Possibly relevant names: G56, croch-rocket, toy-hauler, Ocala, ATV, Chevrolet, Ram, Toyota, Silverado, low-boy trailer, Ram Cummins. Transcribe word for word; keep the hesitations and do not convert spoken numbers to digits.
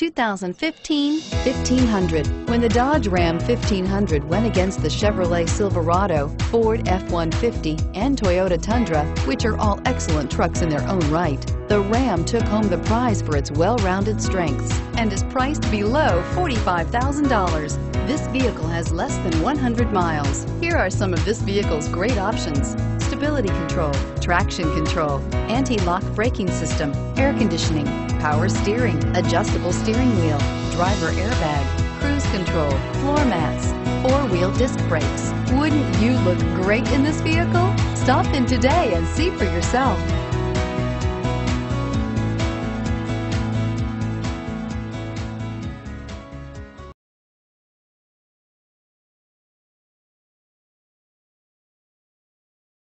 two thousand fifteen fifteen hundred. When the Dodge Ram fifteen hundred went against the Chevrolet Silverado, Ford F one fifty, and Toyota Tundra, which are all excellent trucks in their own right, the Ram took home the prize for its well-rounded strengths and is priced below forty-five thousand dollars. This vehicle has less than one hundred miles. Here are some of this vehicle's great options: stability control, traction control, anti-lock braking system, air conditioning, power steering, adjustable steering wheel, driver airbag, cruise control, floor mats, four-wheel disc brakes. Wouldn't you look great in this vehicle? Stop in today and see for yourself.